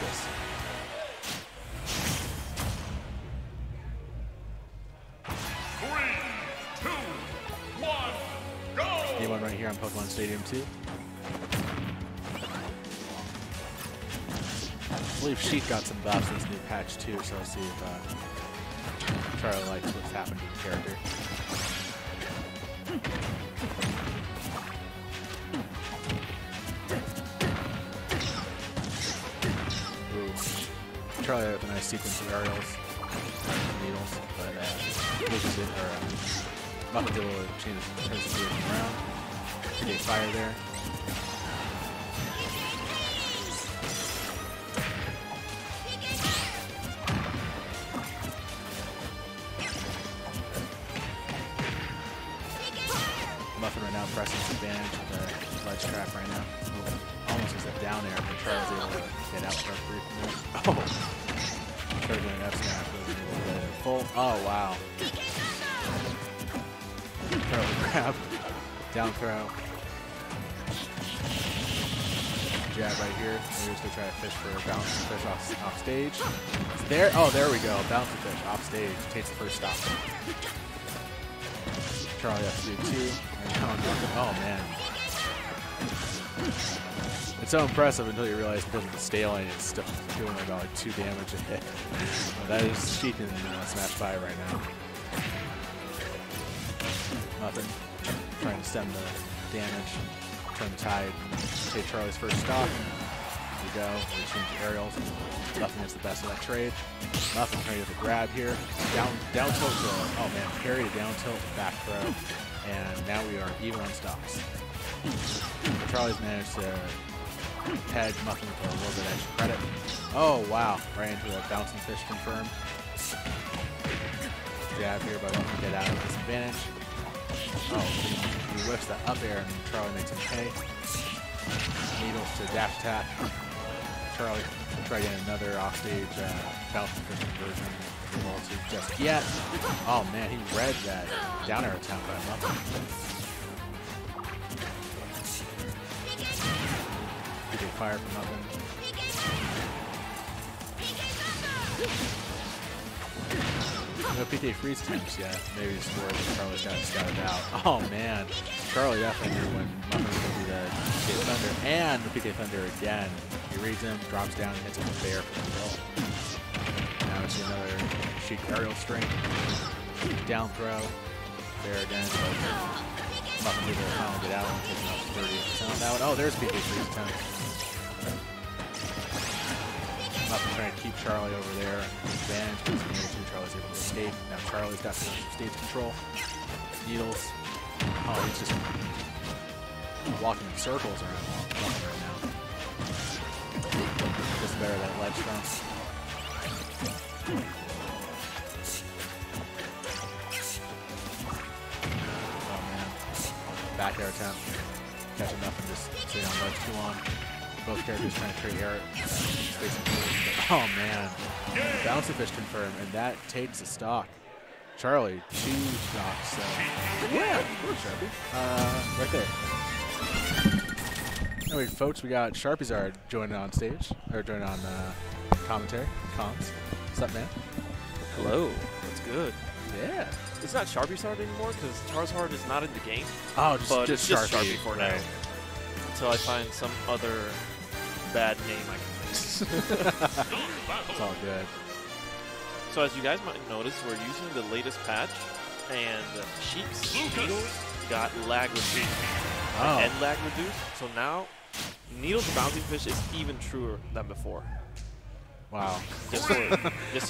Lucas. Day one right here on Pokemon Stadium 2. I believe Sheik got some buffs in this new patch too, so let's see if Charlie likes what's happened to the character. Ooh. Charlie had a nice sequence of aerials, needles, but Lucas did her. Buffalo turns the game around. PK Fire there. Buffin right now pressing his advantage with a ledge trap right now. Almost as a down air, but Charlie's able to get out for a brief moment. Oh! Charlie doing an F snap. Full. Oh, wow. Grab, down throw, jab right here. We're just gonna try to fish for a bouncing fish off stage. It's there, oh there we go, bouncing fish off stage takes the first stop. Charlie has to do two. Oh man, it's so impressive until you realize because of the staling, it's still doing about like 2 damage a hit. That is Sheik in Smash 5 right now. Nothing. Trying to stem the damage, turn the tide, take Charlie's first stock. Here we go, we change the aerials. Nothing is the best of that trade. Nothing trying to get the grab here. Down tilt throw. Oh man, parry down tilt, back throw. And now we are even on stocks. Charlie's managed to peg Muffin for a little bit extra credit. Oh wow, right into the bouncing fish confirm. Jab here, but I don't get out of this advantage. Oh, he whiffs that up air and Charlie makes him pay. Needles to dash attack. Charlie will try getting another offstage bouncing fish conversion. Just yet. Oh man, he read that down air attempt, but I love it. He did fire from up in. No PK Freeze teams yet. Maybe it's worth Charlie's got scouted out. Oh man, Charlie definitely knew when Muffin was going to do the PK Thunder and the PK Thunder again. He reads him, drops down, and hits him with the air for the roll. Now it's another Sheik aerial string. Down throw. There again. Muffin people will finally get out and take him up 30% on that one. Oh, there's PK Freeze time. Muffin trying to keep Charlie over there. Advantage. Charlie's able to escape. Now Charlie's got some stage control. Needles. Oh, he's just walking in circles around Muffin right now. Just better than ledge throw. Oh man. Back air attempt. Catching Muffin just sitting on ledge too long. Both characters trying to create air. Oh man, bouncing fish confirm, and that takes a stock. Charlie, 2 stocks. So. Yeah, Sharpie. Right there. Anyway, folks, we got Sharpies are joining on stage or joining on commentary, comms. What's up, man? Hello. What's good? Yeah. It's not Sharpiesard anymore because Charizard is not in the game. Oh, just Sharpie for now. Right. Until I find some other bad name I can. It's all good. So as you guys might notice, we're using the latest patch, and Sheik's needles got lag reduced, and lag reduced. So now, needles bouncing fish is even truer than before. Wow. Just so, I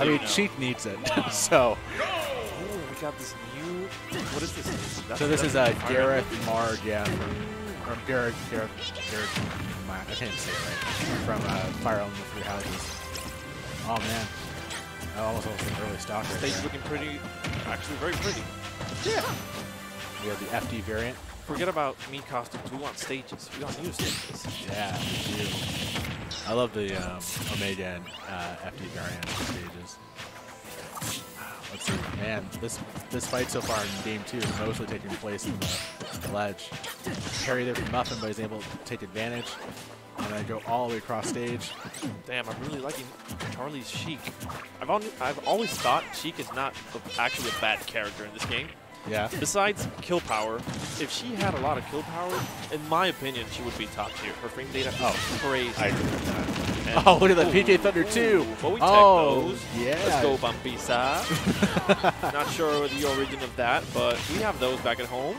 mean, you know. Sheik needs it. So. Ooh, we got this new. What is this? That's so this is a Garrett Marg, yeah. From Garrett, I can't say it right. From Fire Emblem 3 Houses. Oh man, I almost was an early stalker. State's looking pretty, actually very pretty. Yeah. We have the FD variant. Forget about me costumes. We want stages. We want new stages. Yeah, we do. I love the Omega and FD variant stages. Let's see. Man, this fight so far in game two is mostly taking place in the ledge. Parry there from Muffin, but he's able to take advantage. And I go all the way across stage. Damn, I'm really liking Charlie's Sheik. I've always thought Sheik is not actually a bad character in this game. Yeah. Besides kill power, if she had a lot of kill power, in my opinion, she would be top tier. Her frame data is crazy. I agree with that. And oh, look at that PK Thunder 2. But we tech those. Yeah. Let's go, Bampisa. Not sure the origin of that, but we have those back at home.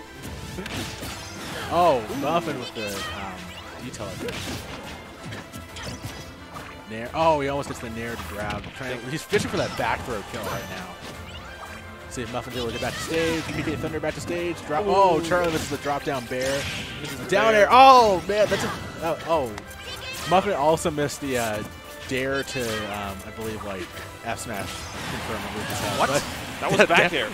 Oh, Muffin with the detail. Nair. Oh, he almost gets the Nair to grab. He's fishing for that back throw kill right now. See if Muffin's able to get back to stage. PK Thunder back to stage. Drop. Ooh. Oh, Charlie misses the drop down bear. Down air. Oh, man. That's a. Oh. Muffin also missed the dare to, I believe, like, F smash. What? That was back air.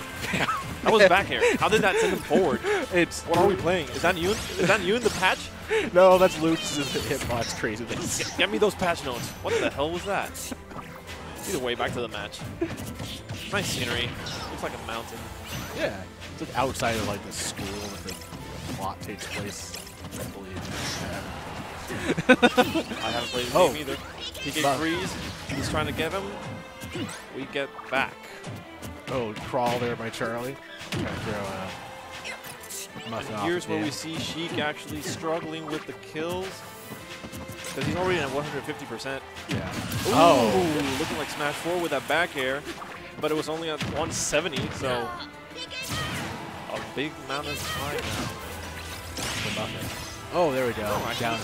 That was back air. How did that send him forward? What are we playing? Is that you? Is that you in the patch? No, that's Luke's hitbox craziness. Get me those patch notes. What the hell was that? Either way, back to the match. Nice scenery. Looks like a mountain. Yeah. It's like outside of, like, the school that the plot takes place, I believe. I haven't played this game either. PK Freeze, he's trying to get him. We get back. Oh, crawl there by Charlie. Trying to throw Muffin off. Here's where we see Sheik actually struggling with the kills. Because he's already at 150%. Yeah. Ooh, oh. Looking like Smash 4 with that back air. But it was only at 170, so a big mountain climb now for Muffin. Oh, there we go. Oh, down.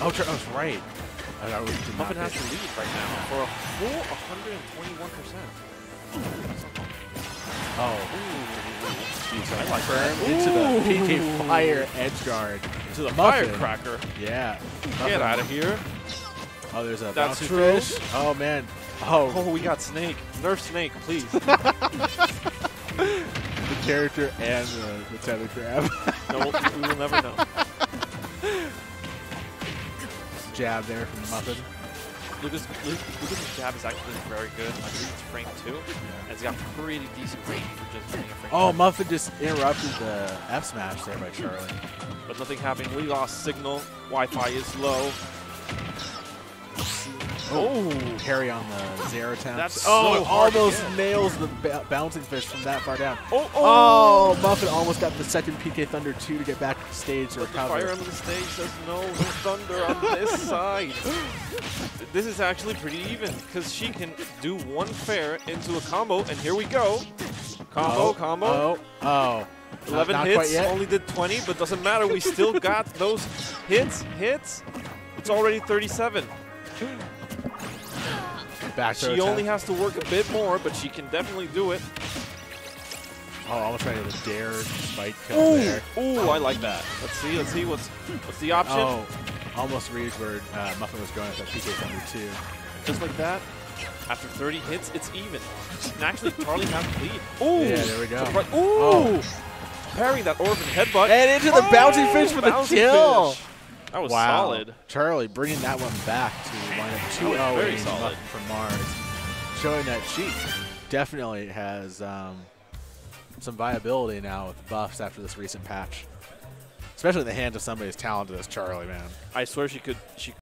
That's right. Muffin has to lead right now for a full 121%. Oh. Jeez, I like that. Into the PK Fire edge guard. Into the firecracker. Yeah. Get out of here. Oh, there's a bouncing fish. Oh, man. Oh, we got Snake. Nerf Snake, please. The character and the tether grab. No, we will never know. Jab there from Muffin. Lucas's jab is actually very good. I believe it's frame 2. And it's got pretty decent range for just being a frame. Oh, Muffin just interrupted the F smash there by Charlie. But nothing happened. We lost signal. Wi-Fi is low. Oh, parry on the zero attempts. That's so hard. Almost nails the bouncing fish from that far down. Oh, Muffin almost got the second PK Thunder 2 to get back to the stage to recover. The fire on the stage says no thunder on this side. This is actually pretty even because she can do one fair into a combo, and here we go. Combo. Oh. 11 not hits, only did 20, but doesn't matter. We still got those hits. It's already 37. She only has to work a bit more, but she can definitely do it. Oh, I'll try to dare spike kill there. Ooh, I like that. Let's see what's the option. Oh, almost reads where Muffin was going with that PK Thunder 2. Just like that. After 30 hits, it's even. And actually, Charlie has the lead. Ooh, yeah, there we go. Parrying that orphan headbutt and into the bouncing fish for the kill. That was solid. Charlie bringing that one back to lineup 2-0. Very solid from Mars. Showing that Sheik definitely has some viability now with buffs after this recent patch. Especially in the hands of somebody as talented as Charlie, man. I swear she could.